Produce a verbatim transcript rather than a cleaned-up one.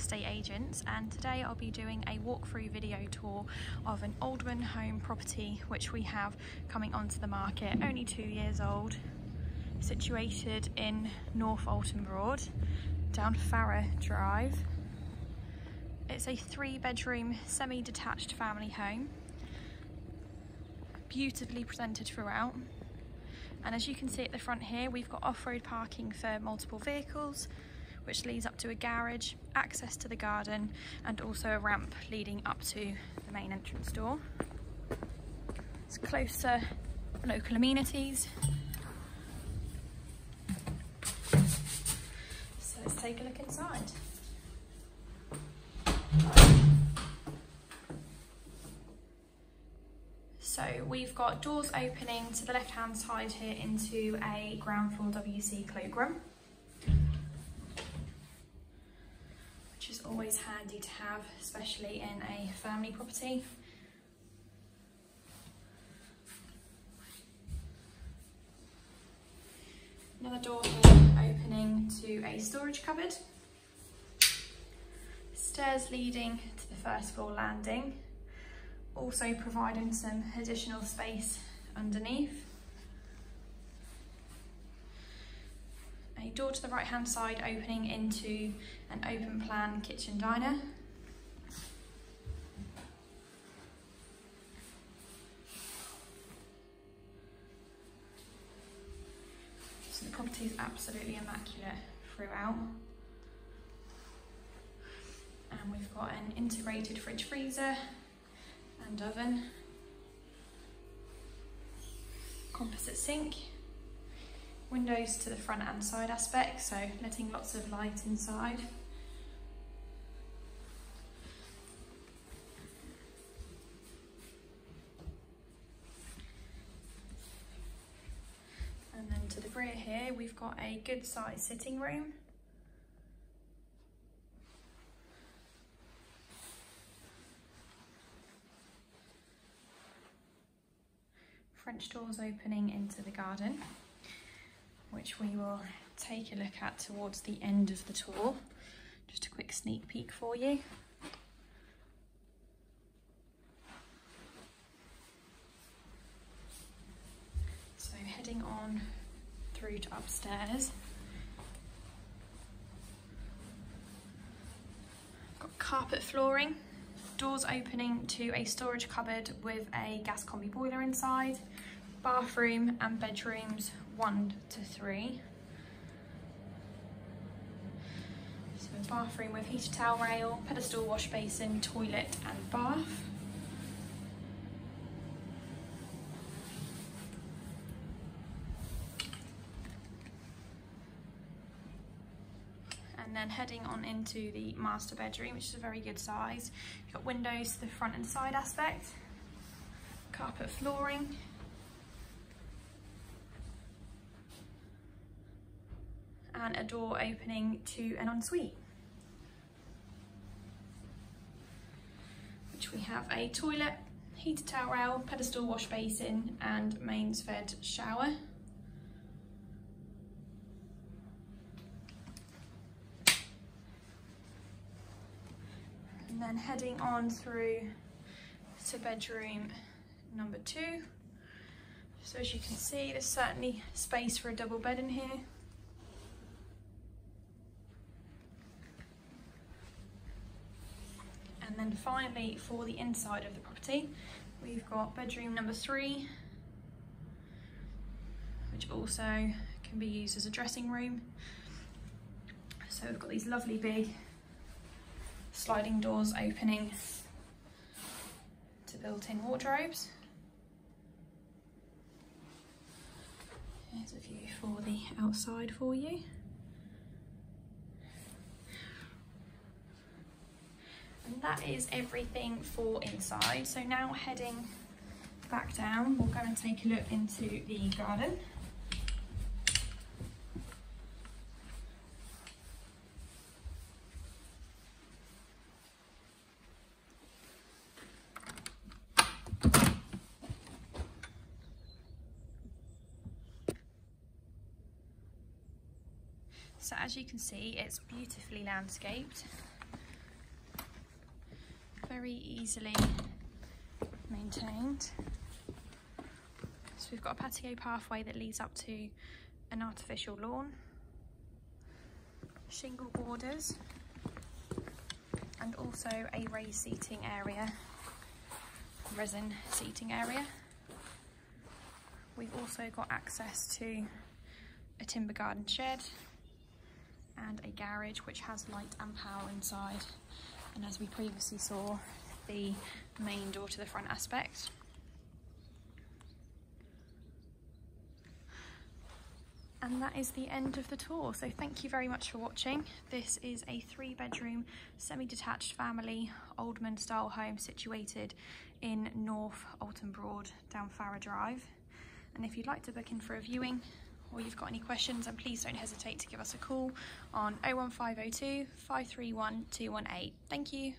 estate agents, and today I'll be doing a walkthrough video tour of an Oldman home property which we have coming onto the market, only two years old, situated in North Oulton Broad, down Farrer Drive. It's a three bedroom semi-detached family home, beautifully presented throughout. And as you can see at the front here, we've got off-road parking for multiple vehicles, which leads up to a garage, access to the garden, and also a ramp leading up to the main entrance door. It's close to local amenities. So let's take a look inside. So we've got doors opening to the left hand side here into a ground floor W C cloakroom, which is always handy to have, especially in a family property. Another door here opening to a storage cupboard. Stairs leading to the first floor landing, also providing some additional space underneath. A door to the right hand side opening into an open plan kitchen diner. So the property is absolutely immaculate throughout. And we've got an integrated fridge freezer and oven, composite sink, windows to the front and side aspect, so letting lots of light inside. And then to the rear here we've got a good sized sitting room, French doors opening into the garden, which we will take a look at towards the end of the tour. Just a quick sneak peek for you. So heading on through to upstairs. Got carpet flooring. Doors opening to a storage cupboard with a gas combi boiler inside, bathroom and bedrooms one to three. So a bathroom with heated towel rail, pedestal wash basin, toilet and bath. And then heading on into the master bedroom, which is a very good size. You've got windows to the front and side aspect, carpet flooring, and a door opening to an ensuite, which we have a toilet, heated towel rail, pedestal wash basin, and mains fed shower. And then heading on through to bedroom number two. So as you can see, there's certainly space for a double bed in here. And then finally, for the inside of the property, we've got bedroom number three, which also can be used as a dressing room. So we've got these lovely big sliding doors opening to built-in wardrobes. Here's a view for the outside for you. And that is everything for inside. So now heading back down, we'll go and take a look into the garden. So as you can see, it's beautifully landscaped. very easily maintained. So we've got a patio pathway that leads up to an artificial lawn, shingle borders, and also a raised seating area, resin seating area. We've also got access to a timber garden shed and a garage which has light and power inside, and as we previously saw, the main door to the front aspect. And that is the end of the tour, so thank you very much for watching. This is a three bedroom semi-detached family Oldman style home situated in North Oulton Broad down Farrer Drive, and if you'd like to book in for a viewing or you've got any questions, then please don't hesitate to give us a call on oh one five oh two, five three one, two one eight. Thank you.